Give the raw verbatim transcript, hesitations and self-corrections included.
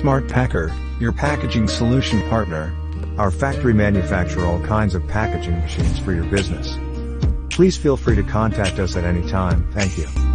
Smart Packer, your packaging solution partner. Our factory manufacture all kinds of packaging machines for your business. Please feel free to contact us at any time. Thank you.